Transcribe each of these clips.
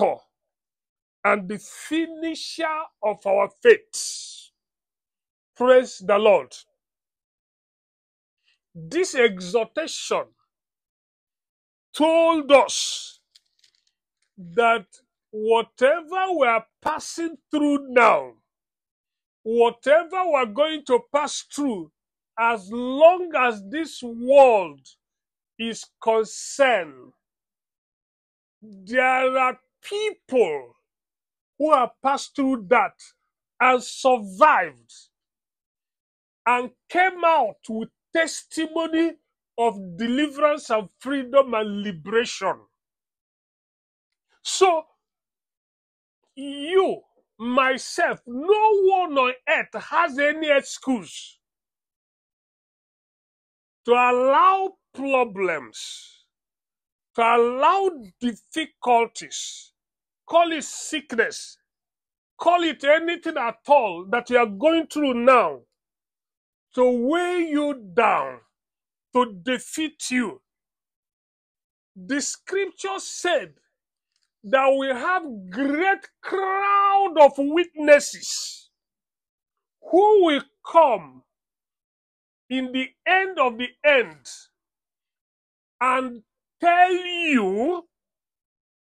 author and the finisher of our faith. Praise the Lord. This exhortation told us that whatever we are passing through now, whatever we are going to pass through, as long as this world is concerned, there are people who have passed through that and survived and came out with testimony of deliverance and freedom and liberation. So, you, myself, no one on earth has any excuse to allow problems, to allow difficulties, call it sickness, call it anything at all that you are going through now, to weigh you down, to defeat you. The scripture said that we have a great crowd of witnesses who will come in the end of the end and tell you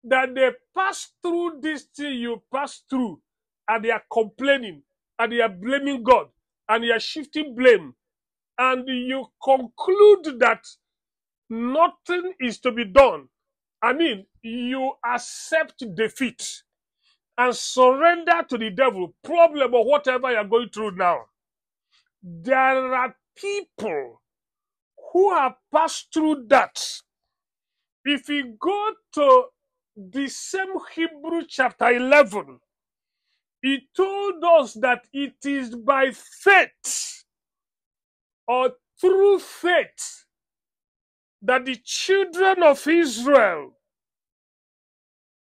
that they passed through this thing you passed through, and they are complaining, and they are blaming God, and they are shifting blame. And you conclude that nothing is to be done. I mean, you accept defeat and surrender to the devil, problem or whatever you are going through now. There are people who have passed through that. If you go to the same Hebrews chapter 11, it told us that it is by faith or through faith that the children of Israel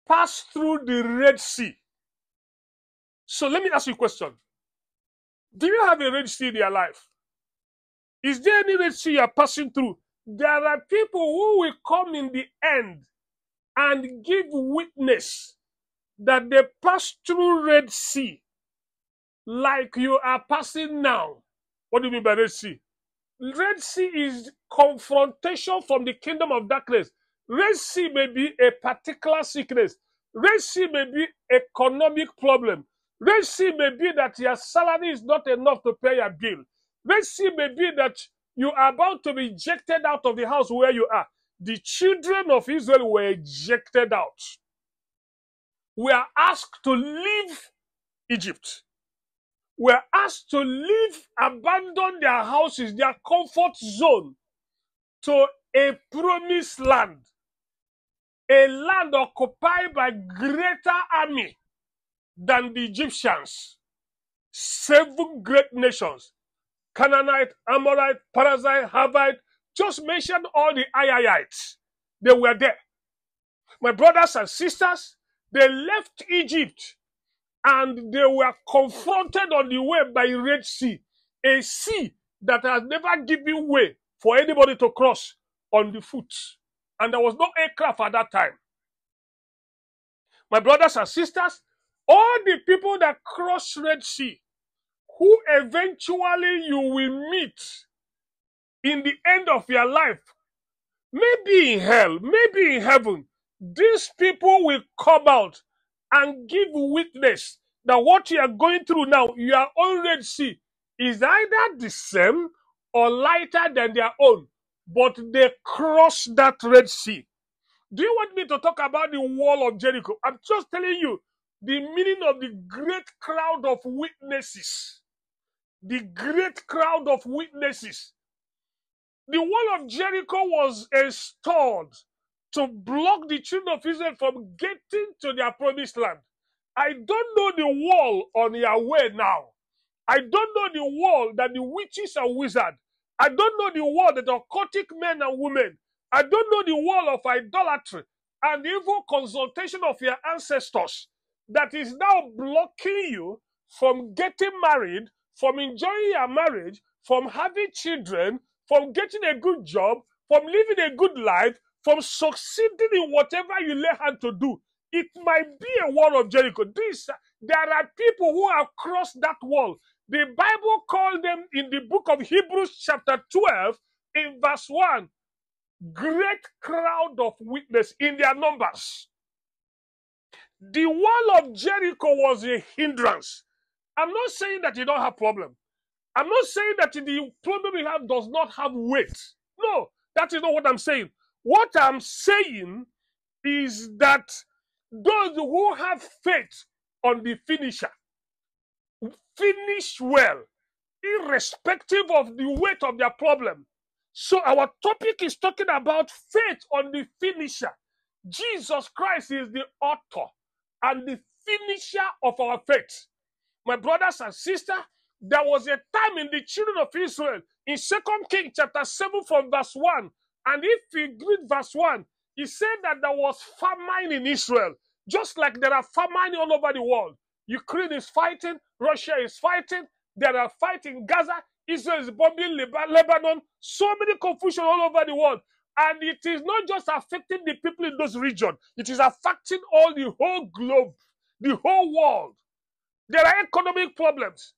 passed through the Red Sea. So let me ask you a question. Do you have a Red Sea in your life? Is there any Red Sea you are passing through? There are people who will come in the end and give witness that they passed through Red Sea like you are passing now. What do you mean by Red Sea? Red Sea is confrontation from the kingdom of darkness. Red Sea may be a particular sickness. Red Sea may be economic problem. Red Sea may be that your salary is not enough to pay your bill. Red Sea may be that you are about to be ejected out of the house where you are. The children of Israel were ejected out. We are asked to leave Egypt. We are asked to leave, abandon their houses, their comfort zone, to a promised land, a land occupied by greater army than the Egyptians, 7 great nations, Canaanite, Amorite, Perizzite, Hivite, just mention all the Hivites. They were there. My brothers and sisters, they left Egypt and they were confronted on the way by Red Sea, a sea that has never given way for anybody to cross on the foot. And there was no aircraft at that time. My brothers and sisters, all the people that crossed Red Sea, who eventually you will meet in the end of your life, maybe in hell, maybe in heaven, these people will come out and give witness that what you are going through now, your own Red Sea, is either the same or lighter than their own, but they cross that Red Sea. Do you want me to talk about the wall of Jericho? I'm just telling you the meaning of the great crowd of witnesses. The great crowd of witnesses. The wall of Jericho was installed to block the children of Israel from getting to their promised land. I don't know the wall on your way now. I don't know the wall that the witches and wizards. I don't know the wall that the occultic men and women. I don't know the wall of idolatry and evil consultation of your ancestors that is now blocking you from getting married, from enjoying your marriage, from having children, from getting a good job, from living a good life, from succeeding in whatever you lay hand to do. It might be a wall of Jericho. There are people who have crossed that wall. The Bible called them in the book of Hebrews chapter 12 in verse 1, great crowd of witnesses in their numbers. The wall of Jericho was a hindrance. I'm not saying that you don't have problem. I'm not saying that the problem you have does not have weight. No, that is not what I'm saying. What I'm saying is that those who have faith on the finisher finish well, irrespective of the weight of their problem. So our topic is talking about faith on the finisher. Jesus Christ is the author and the finisher of our faith. My brothers and sisters, there was a time in the children of Israel, in 2 Kings chapter 7 from verse 1, and if we read verse 1, he said that there was famine in Israel, just like there are famine all over the world. Ukraine is fighting, Russia is fighting, there are fighting in Gaza, Israel is bombing Lebanon, so many confusion all over the world. And it is not just affecting the people in those regions, it is affecting the whole globe, the whole world. There are economic problems.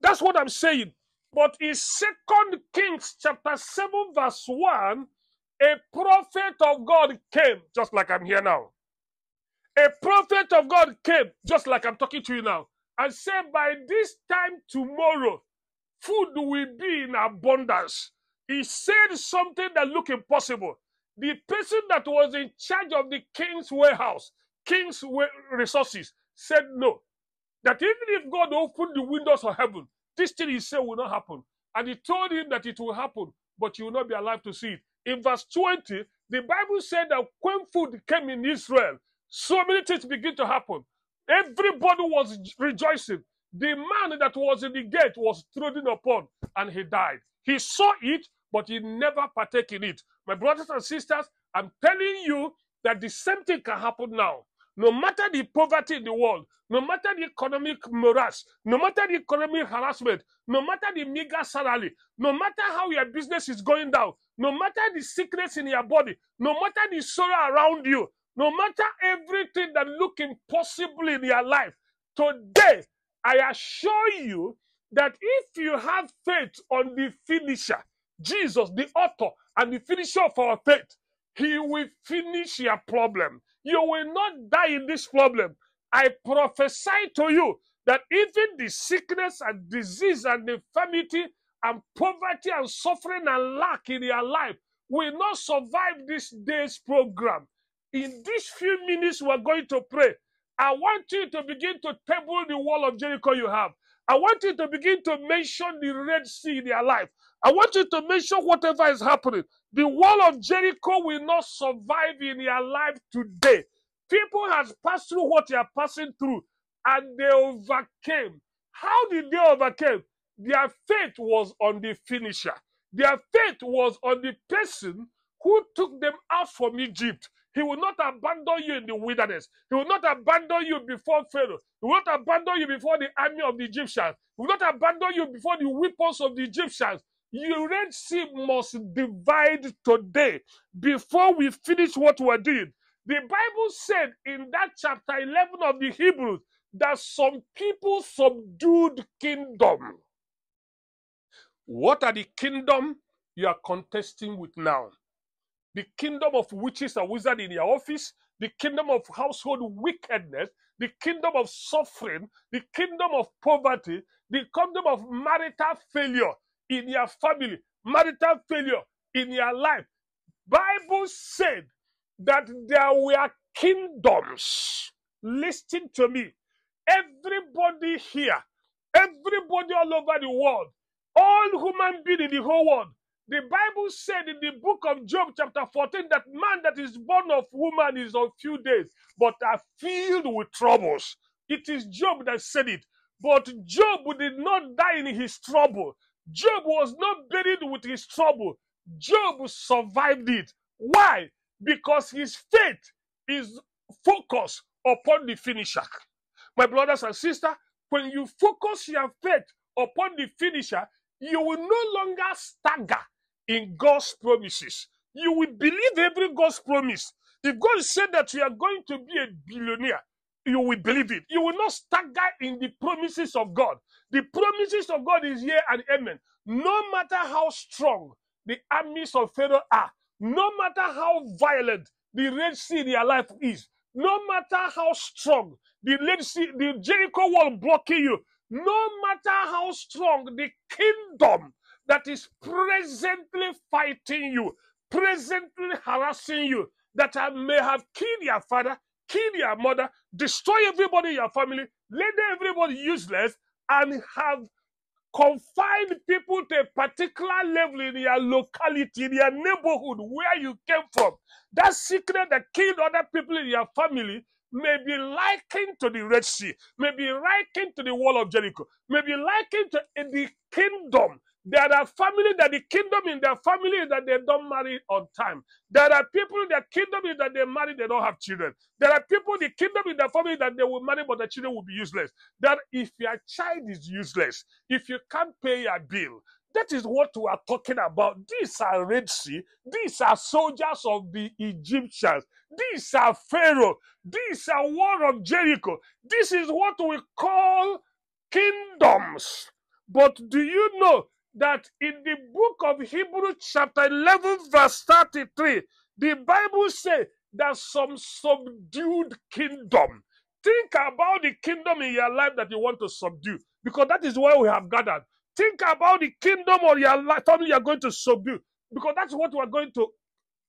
That's what I'm saying. But in 2 Kings chapter 7 verse 1, a prophet of God came, just like I'm here now. A prophet of God came, just like I'm talking to you now, and said, by this time tomorrow, food will be in abundance. He said something that looked impossible. The person that was in charge of the king's warehouse, king's resources, said no. That even if God opened the windows of heaven, this thing he said will not happen. And he told him that it will happen, but you will not be alive to see it. In verse 20, the Bible said that when food came in Israel, so many things began to happen. Everybody was rejoicing. The man that was in the gate was trodden upon, and he died. He saw it, but he never partake in it. My brothers and sisters, I'm telling you that the same thing can happen now. No matter the poverty in the world, no matter the economic morass, no matter the economic harassment, no matter the meager salary, no matter how your business is going down, no matter the sickness in your body, no matter the sorrow around you, no matter everything that looks impossible in your life, today I assure you that if you have faith on the finisher, Jesus, the author and the finisher of our faith, he will finish your problem. You will not die in this problem. I prophesy to you that even the sickness and disease and infirmity and poverty and suffering and lack in your life will not survive this day's program. In these few minutes, we're going to pray. I want you to begin to table the wall of Jericho you have. I want you to begin to mention the Red Sea in your life. I want you to mention whatever is happening. The wall of Jericho will not survive in your life today. People have passed through what you are passing through, and they overcame. How did they overcome? Their faith was on the finisher. Their faith was on the person who took them out from Egypt. He will not abandon you in the wilderness. He will not abandon you before Pharaoh. He will not abandon you before the army of the Egyptians. He will not abandon you before the weapons of the Egyptians. Your Red Sea must divide today before we finish what we're doing. The Bible said in that chapter 11 of the Hebrews that some people subdued kingdom. What are the kingdom you are contesting with now? The kingdom of witches and wizards in your office, the kingdom of household wickedness, the kingdom of suffering, the kingdom of poverty, the kingdom of marital failure in your family, marital failure in your life. Bible said that there were kingdoms. Listen to me. Everybody here, everybody all over the world, all human beings in the whole world, the Bible said in the book of Job chapter 14 that man that is born of woman is of few days, but are filled with troubles. It is Job that said it. But Job did not die in his trouble. Job was not buried with his trouble. Job survived it. Why? Because his faith is focused upon the finisher. My brothers and sisters, when you focus your faith upon the finisher, you will no longer stagger in God's promises. You will believe every God's promise. If God said that you are going to be a billionaire, you will believe it. You will not stagger in the promises of God. The promises of God is here and amen. No matter how strong the armies of Pharaoh are, no matter how violent the Red Sea in their life is, no matter how strong the Red Sea, the Jericho wall blocking you, no matter how strong the kingdom that is presently fighting you, presently harassing you, that I may have killed your father, killed your mother, destroy everybody in your family, render everybody useless, and have confined people to a particular level in your locality, in your neighborhood, where you came from. That secret that killed other people in your family may be likened to the Red Sea, may be likened to the wall of Jericho, may be likened to the kingdom. There are families that the kingdom in their family is that they don't marry on time. There are people in their kingdom is that they marry, they don't have children. There are people in the kingdom in their family that they will marry, but the children will be useless. That if your child is useless, if you can't pay your bill, that is what we are talking about. These are Red Sea. These are soldiers of the Egyptians. These are Pharaoh. These are war of Jericho. This is what we call kingdoms. But do you know that in the book of Hebrews chapter 11 verse 33, the Bible says that some subdued kingdom. Think about the kingdom in your life that you want to subdue, because that is where we have gathered. Think about the kingdom of your life, family you are going to subdue, because that's what we are going to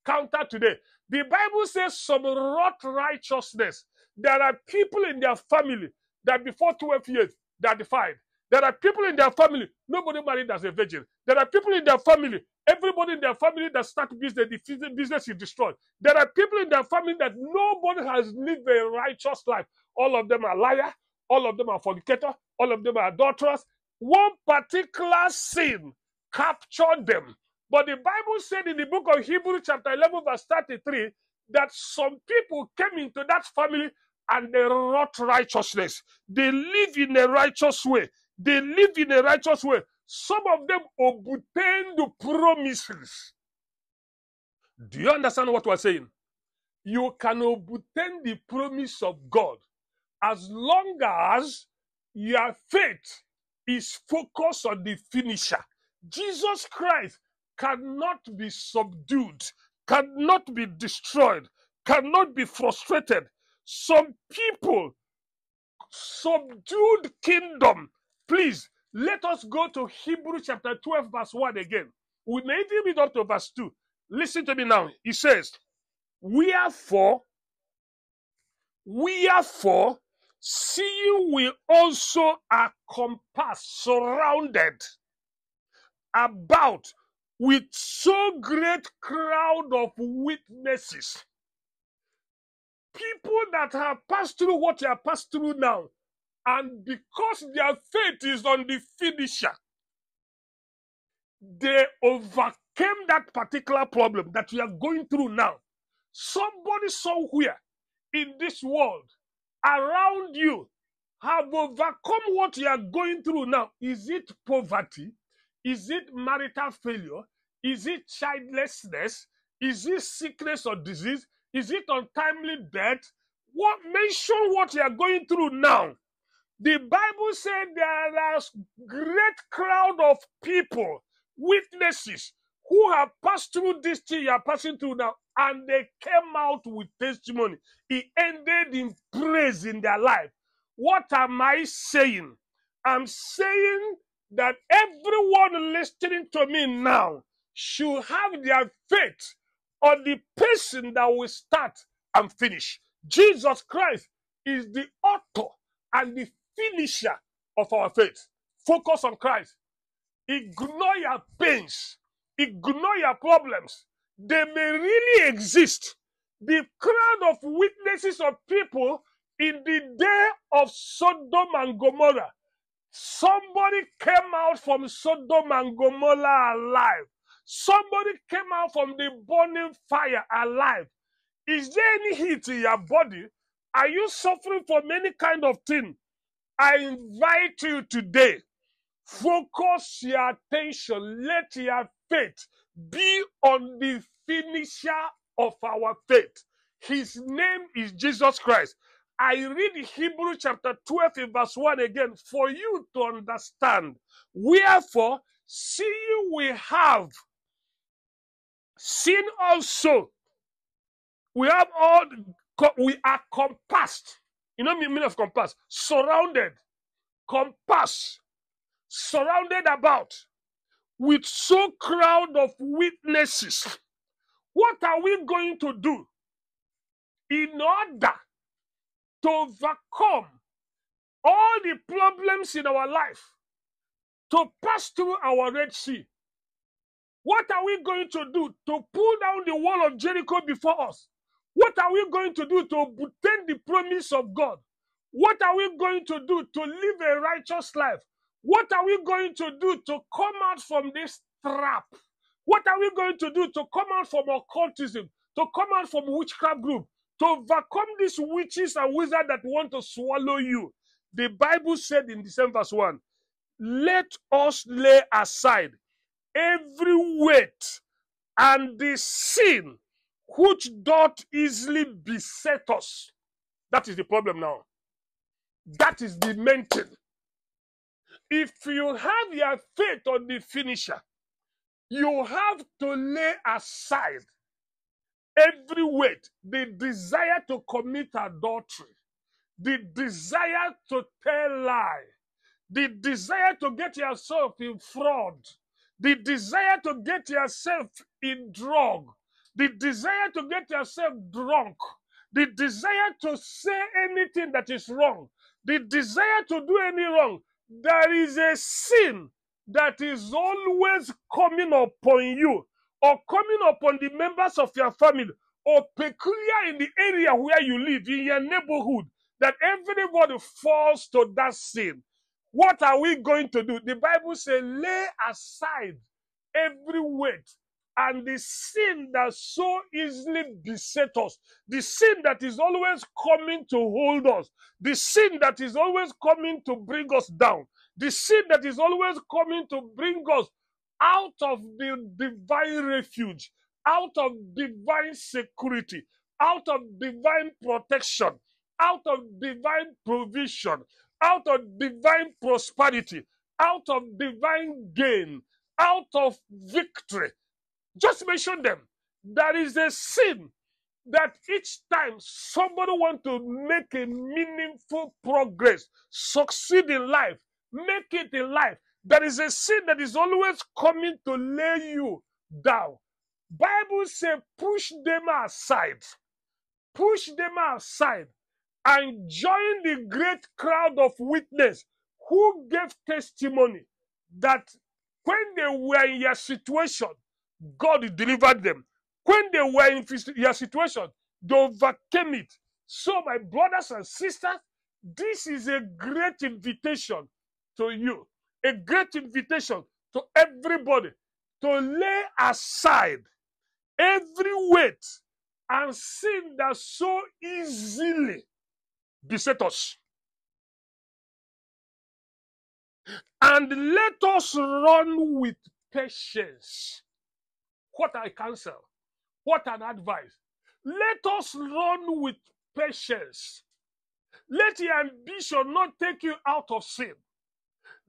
counter today. The Bible says some wrought righteousness. There are people in their family that before 12 years, they are defiled. There are people in their family, nobody married as a virgin. There are people in their family, everybody in their family that start business, the business is destroyed. There are people in their family that nobody has lived a righteous life. All of them are liars, all of them are fornicators, all of them are adulterers. One particular sin captured them. But the Bible said in the book of Hebrews chapter 11 verse 33 that some people came into that family and they wrought righteousness. They live in a righteous way. They live in a righteous way. Some of them obtained the promises. Do you understand what we're saying? You can obtain the promise of God as long as your faith is focused on the finisher. Jesus Christ cannot be subdued, cannot be destroyed, cannot be frustrated. Some people subdued kingdom. Please, let us go to Hebrews chapter 12, verse 1 again. We may even read up to verse 2. Listen to me now. It says, Wherefore, seeing we also are compassed, surrounded, about with so great crowd of witnesses. People that have passed through what you have passed through now, and because their faith is on the finisher, they overcame that particular problem that we are going through now. Somebody somewhere in this world around you have overcome what you are going through now. Is it poverty? Is it marital failure? Is it childlessness? Is it sickness or disease? Is it untimely death? Mention what you are going through now. The Bible said there are a great crowd of people, witnesses, who have passed through this thing you are passing through now, and they came out with testimony. It ended in praise in their life. What am I saying? I'm saying that everyone listening to me now should have their faith on the person that will start and finish. Jesus Christ is the author and the finisher of our faith. Focus on Christ. Ignore your pains. Ignore your problems. They may really exist. The crowd of witnesses of people in the day of Sodom and Gomorrah. Somebody came out from Sodom and Gomorrah alive. Somebody came out from the burning fire alive. Is there any heat in your body? Are you suffering from any kind of thing? I invite you today, focus your attention, let your faith be on the finisher of our faith. His name is Jesus Christ. I read Hebrews chapter 12 verse 1 again for you to understand. Wherefore, seeing we have seen also, we are compassed. You know the meaning of compassed? Surrounded. Compassed. Surrounded about. With so crowd of witnesses. What are we going to do in order to overcome all the problems in our life, to pass through our Red Sea? What are we going to do to pull down the wall of Jericho before us? What are we going to do to obtain the promise of God? What are we going to do to live a righteous life? What are we going to do to come out from this trap? What are we going to do to come out from occultism, to come out from witchcraft group, to overcome these witches and wizards that want to swallow you? The Bible said in the same verse 1, let us lay aside every weight and the sin which doth easily beset us. That is the problem now. That is the main thing. If you have your faith on the finisher, you have to lay aside every weight, the desire to commit adultery, the desire to tell lie, the desire to get yourself in fraud, the desire to get yourself in drug, the desire to get yourself drunk, the desire to say anything that is wrong, the desire to do any wrong. There is a sin that is always coming upon you, or coming upon the members of your family, or peculiar in the area where you live, in your neighborhood, that everybody falls to that sin. What are we going to do? The Bible says, lay aside every weight and the sin that so easily besets us, the sin that is always coming to hold us, the sin that is always coming to bring us down, the sin that is always coming to bring us out of the divine refuge, out of divine security, out of divine protection, out of divine provision, out of divine prosperity, out of divine gain, out of victory. Just mention them. There is a sin that each time somebody wants to make a meaningful progress, succeed in life, make it in life, there is a sin that is always coming to lay you down. Bible says, push them aside. Push them aside and join the great crowd of witnesses who gave testimony that when they were in your situation, God delivered them. When they were in your situation, they overcame it. So, my brothers and sisters, this is a great invitation to you, a great invitation to everybody to lay aside every weight and sin that so easily beset us. And let us run with patience. What a counsel. What an advice. Let us run with patience. Let your ambition not take you out of sin.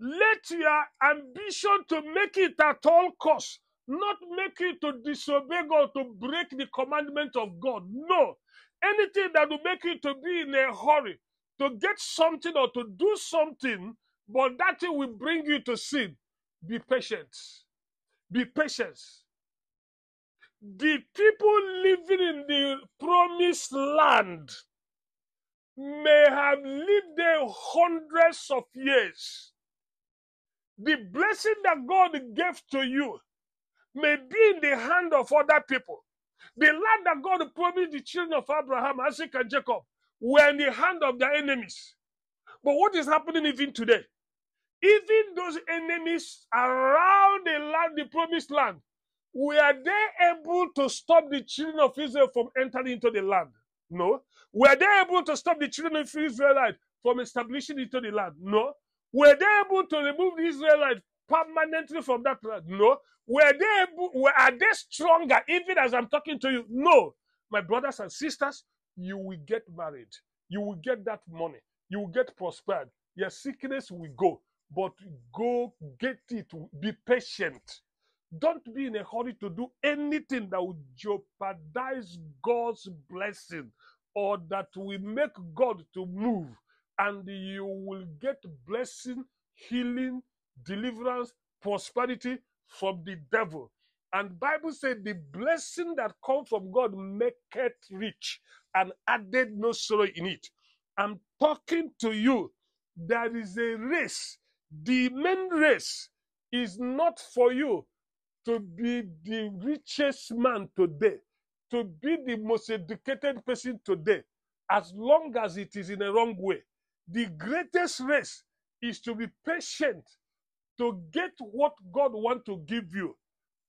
Let your ambition to make it at all costs not make you to disobey God, to break the commandment of God. No. Anything that will make you to be in a hurry, to get something or to do something, but that thing will bring you to sin. Be patient. Be patient. The people living in the promised land may have lived there hundreds of years. The blessing that God gave to you may be in the hand of other people. The land that God promised the children of Abraham, Isaac, and Jacob were in the hand of their enemies. But what is happening even today? Even those enemies around the land, the promised land, were they able to stop the children of Israel from entering into the land? No. Were they able to stop the children of Israelites from establishing into the land? No. Were they able to remove the Israelites permanently from that land? No. Were they able, are they stronger even as I'm talking to you? No. My brothers and sisters, you will get married. You will get that money. You will get prospered. Your sickness will go. But go get it. Be patient. Don't be in a hurry to do anything that will jeopardize God's blessing or that will make God to move. And you will get blessing, healing, deliverance, prosperity from the devil. And the Bible said the blessing that comes from God maketh rich and added no sorrow in it. I'm talking to you. There is a race. The main race is not for you to be the richest man today, to be the most educated person today, as long as it is in the wrong way. The greatest race is to be patient, to get what God wants to give you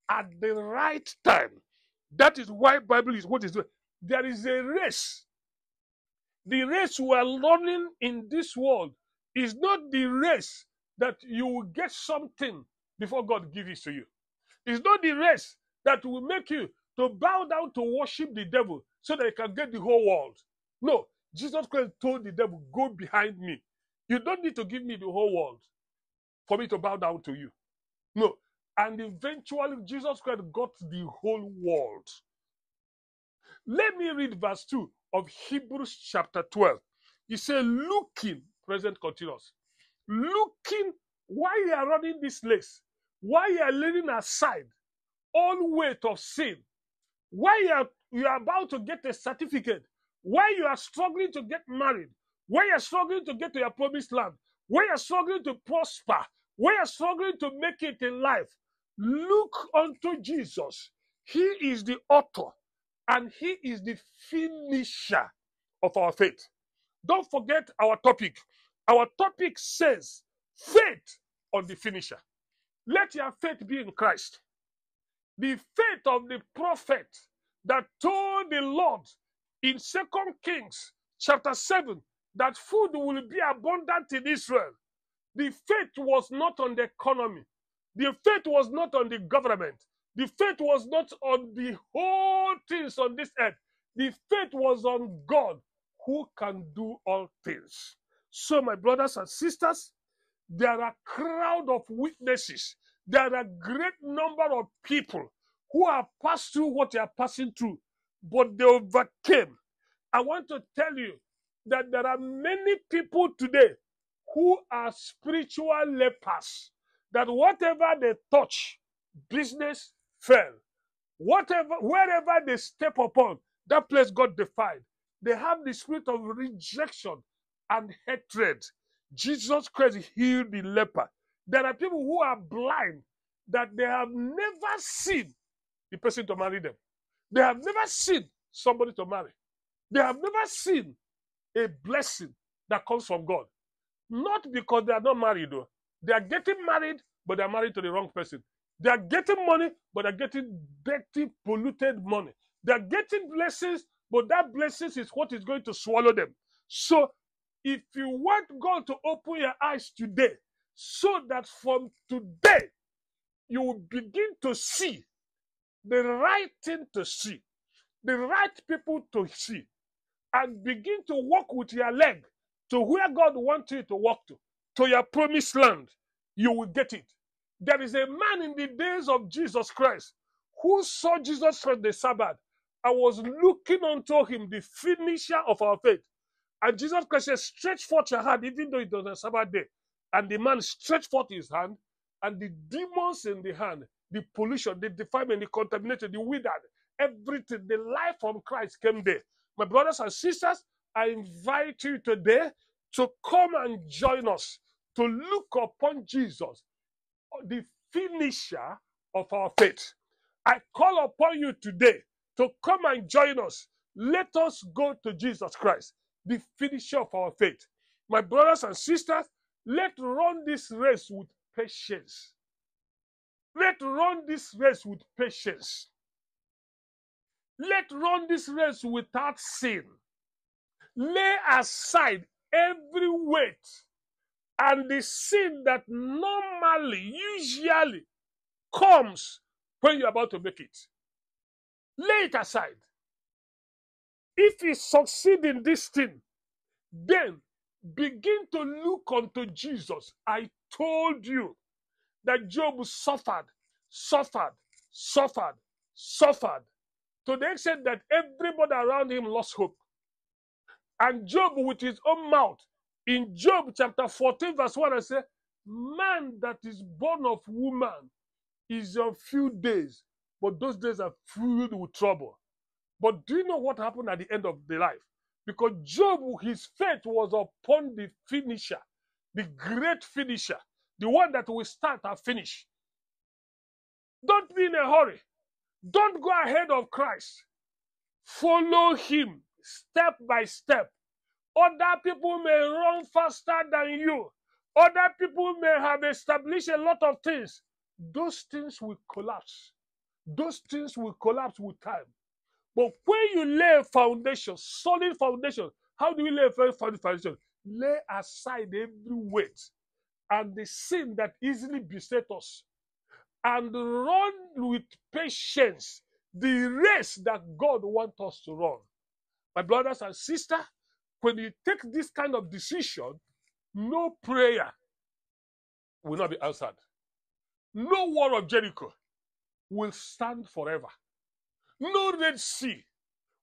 at the right time. That is why the Bible is what it is. There is a race. The race we are running in this world is not the race that you will get something before God gives it to you. It's not the race that will make you to bow down to worship the devil so that you can get the whole world. No, Jesus Christ told the devil, go behind me. You don't need to give me the whole world for me to bow down to you. No. And eventually, Jesus Christ got the whole world. Let me read verse 2 of Hebrews chapter 12. He said, looking, present continuous, looking, why you are running this race, why you are leaving aside all weight of sin, why you are about to get a certificate, why you are struggling to get married, why you are struggling to get to your promised land, why you are struggling to prosper, why you are struggling to make it in life. Look unto Jesus. He is the author and he is the finisher of our faith. Don't forget our topic. Our topic says faith on the finisher. Let your faith be in Christ. The faith of the prophet that told the Lord in 2 Kings chapter 7 that food will be abundant in Israel. The faith was not on the economy. The faith was not on the government. The faith was not on the whole things on this earth. The faith was on God who can do all things. So, my brothers and sisters, there are a crowd of witnesses. There are a great number of people who have passed through what they are passing through, but they overcame. I want to tell you that there are many people today who are spiritual lepers, that whatever they touch, business fell. Wherever they step upon, that place got defied. They have the spirit of rejection and hatred. Jesus Christ healed the leper. There are people who are blind, that they have never seen the person to marry them. They have never seen somebody to marry. They have never seen a blessing that comes from God. Not because they are not married, though. They are getting married, but they are married to the wrong person. They are getting money, but they are getting dirty, polluted money. They are getting blessings, but that blessings is what is going to swallow them. So, if you want God to open your eyes today, so that from today, you will begin to see the right thing to see, the right people to see, and begin to walk with your leg to where God wants you to walk to your promised land, you will get it. There is a man in the days of Jesus Christ who saw Jesus Christ the Sabbath. I was looking unto him, the finisher of our faith. And Jesus Christ said, stretch forth your hand, even though it was a Sabbath day. And the man stretched forth his hand, and the demons in the hand, the pollution, the defilement, the contamination, the withered, everything, the life from Christ came there. My brothers and sisters, I invite you today to come and join us to look upon Jesus, the finisher of our faith. I call upon you today to come and join us. Let us go to Jesus Christ, the finisher of our faith. My brothers and sisters, let's run this race with patience. Let's run this race with patience. Let's run this race without sin. Lay aside every weight and the sin that normally, usually comes when you're about to make it. Lay it aside. If you succeed in this thing, then begin to look unto Jesus. I told you that Job suffered to the extent that everybody around him lost hope. And Job, with his own mouth, in Job chapter 14, verse 1, I say, man that is born of woman is a few days, but those days are filled with trouble. But do you know what happened at the end of the life? Because Job, his faith was upon the finisher, the great finisher, the one that will start and finish. Don't be in a hurry. Don't go ahead of Christ. Follow him step by step. Other people may run faster than you. Other people may have established a lot of things. Those things will collapse. Those things will collapse with time. But when you lay a foundation, solid foundation, how do we lay a very solid foundation? Lay aside every weight and the sin that easily beset us, and run with patience the race that God wants us to run. My brothers and sisters, when you take this kind of decision, no prayer will not be answered. No wall of Jericho will stand forever. No Red Sea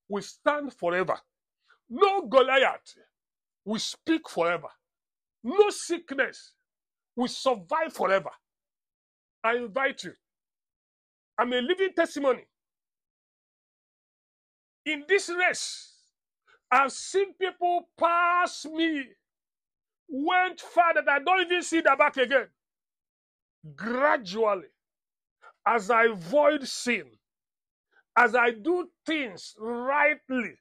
will stand forever. No Goliath will speak forever. No sickness will survive forever. I invite you. I'm a living testimony. In this race, I've seen people pass me, went far that I don't even see their back again. Gradually, as I avoid sin, as I do things rightly,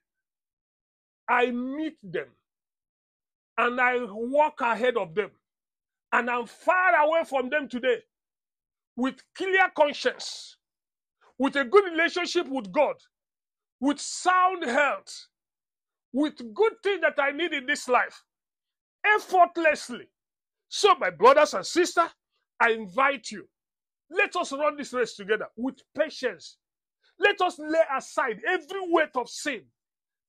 I meet them and I walk ahead of them. And I'm far away from them today with clear conscience, with a good relationship with God, with sound health, with good things that I need in this life, effortlessly. So, my brothers and sisters, I invite you, let us run this race together with patience. Let us lay aside every weight of sin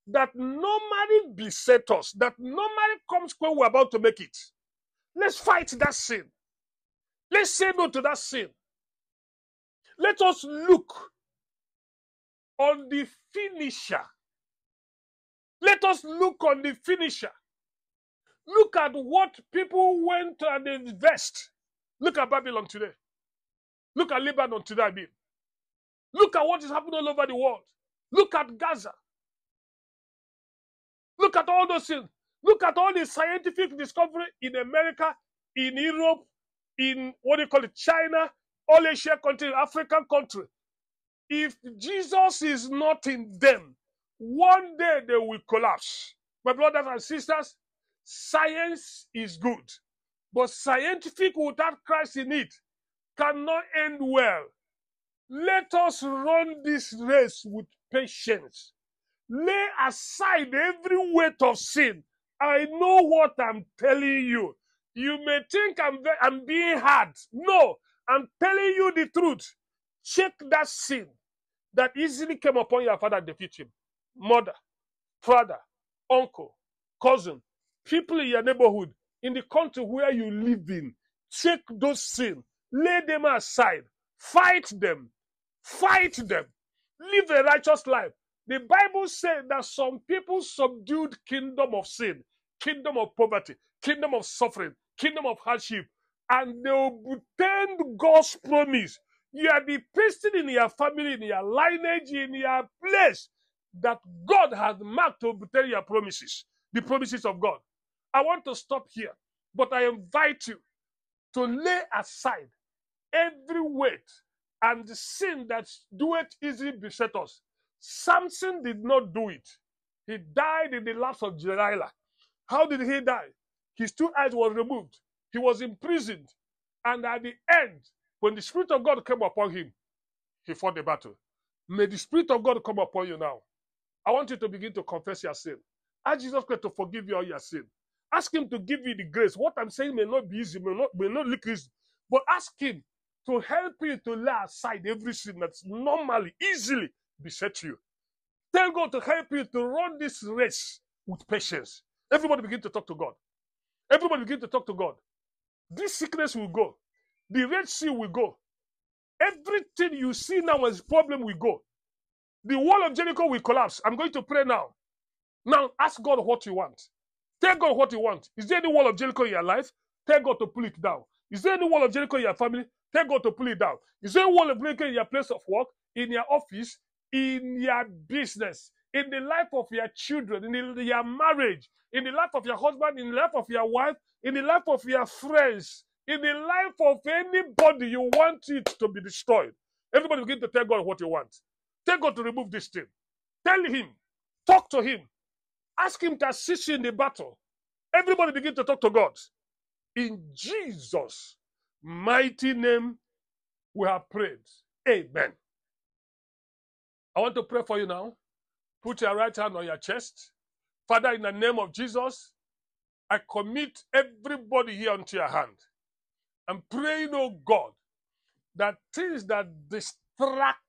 that normally besets us, that normally comes when we're about to make it. Let's fight that sin. Let's say no to that sin. Let us look on the finisher. Let us look on the finisher. Look at what people went and invest. Look at Babylon today. Look at Lebanon today, I mean. Look at what is happening all over the world. Look at Gaza. Look at all those things. Look at all the scientific discovery in America, in Europe, in China, all Asian countries, African countries. If Jesus is not in them, one day they will collapse. My brothers and sisters, science is good, but scientific without Christ in it cannot end well. Let us run this race with patience. Lay aside every weight of sin. I know what I'm telling you. You may think I'm being hard. No, I'm telling you the truth. Check that sin that easily came upon your father and defeated him. Mother, father, uncle, cousin, people in your neighborhood, in the country where you live in. Check those sins. Lay them aside. Fight them. Fight them. Live a righteous life. The Bible said that some people subdued kingdom of sin, kingdom of poverty, kingdom of suffering, kingdom of hardship, and they obtained God's promise. You are the person in your family, in your lineage, in your place that God has marked to obtain your promises, the promises of God. I want to stop here, but I invite you to lay aside every weight and the sin that doeth easily beset us. Samson did not do it. He died in the laps of Delilah. How did he die? His two eyes were removed. He was imprisoned. And at the end, when the Spirit of God came upon him, he fought the battle. May the Spirit of God come upon you now. I want you to begin to confess your sin. Ask Jesus Christ to forgive you all your sin. Ask him to give you the grace. What I'm saying may not be easy, may not look easy, but ask him to help you to lay aside every sin that's normally, easily beset you. Tell God to help you to run this race with patience. Everybody begin to talk to God. Everybody begin to talk to God. This sickness will go. The Red Sea will go. Everything you see now as a problem will go. The wall of Jericho will collapse. I'm going to pray now. Now ask God what you want. Tell God what you want. Is there any wall of Jericho in your life? Tell God to pull it down. Is there any wall of Jericho in your family? Tell God to pull it down. Is there a wall of Jericho in your place of work, in your office, in your business, in the life of your children, in your marriage, in the life of your husband, in the life of your wife, in the life of your friends, in the life of anybody you want it to be destroyed? Everybody begin to tell God what you want. Tell God to remove this thing. Tell him. Talk to him. Ask him to assist you in the battle. Everybody begin to talk to God. In Jesus' mighty name, we have prayed. Amen. I want to pray for you now. Put your right hand on your chest. Father, in the name of Jesus, I commit everybody here into your hand. I'm praying, oh God, that things that distract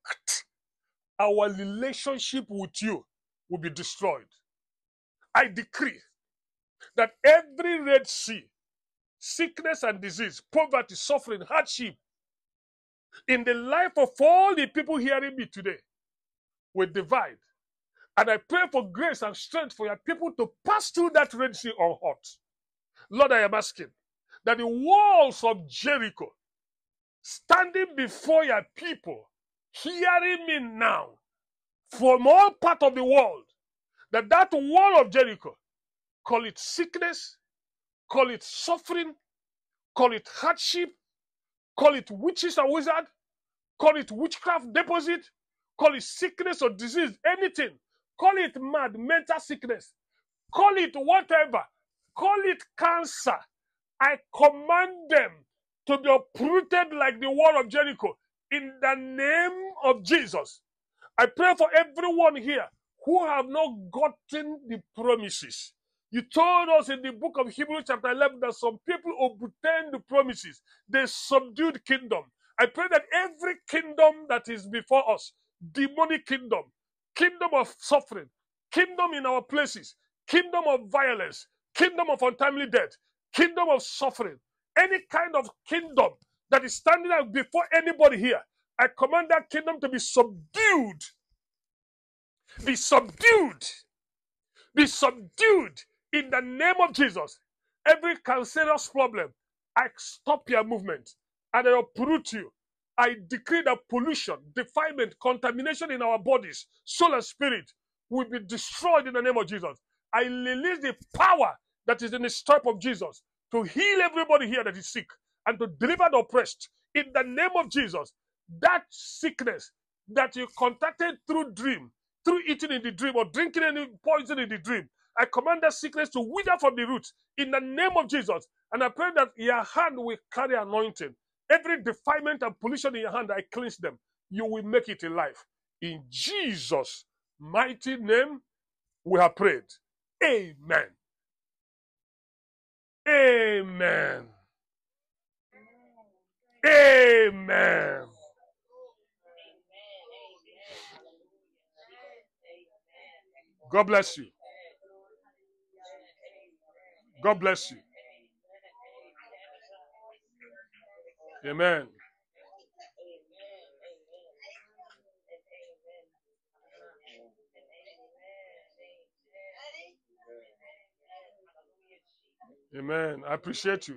our relationship with you will be destroyed. I decree that every Red Sea, sickness and disease, poverty, suffering, hardship, in the life of all the people hearing me today, will divide. And I pray for grace and strength for your people to pass through that Red Sea unhurt. Lord, I am asking that the walls of Jericho, standing before your people, hearing me now, from all parts of the world, that wall of Jericho, call it sickness, call it suffering, call it hardship, call it witches or wizard, call it witchcraft deposit, call it sickness or disease, anything. Call it mad, mental sickness. Call it whatever. Call it cancer. I command them to be uprooted like the wall of Jericho in the name of Jesus. I pray for everyone here who have not gotten the promises. You told us in the book of Hebrews chapter 11 that some people obtained the promises. They subdued kingdom. I pray that every kingdom that is before us, demonic kingdom, kingdom of suffering, kingdom in our places, kingdom of violence, kingdom of untimely death, kingdom of suffering, any kind of kingdom that is standing out before anybody here, I command that kingdom to be subdued. Be subdued. Be subdued in the name of Jesus. Every cancerous problem, I stop your movement and I uproot you. I decree that pollution, defilement, contamination in our bodies, soul and spirit will be destroyed in the name of Jesus. I release the power that is in the stripe of Jesus to heal everybody here that is sick and to deliver the oppressed in the name of Jesus. That sickness that you contracted through dream, through eating in the dream or drinking any poison in the dream, I command that sickness to wither from the roots in the name of Jesus. And I pray that your hand will carry anointing. Every defilement and pollution in your hand, I cleanse them. You will make it in life. In Jesus' mighty name, we have prayed. Amen. Amen. Amen. God bless you. God bless you. Amen. Amen. I appreciate you.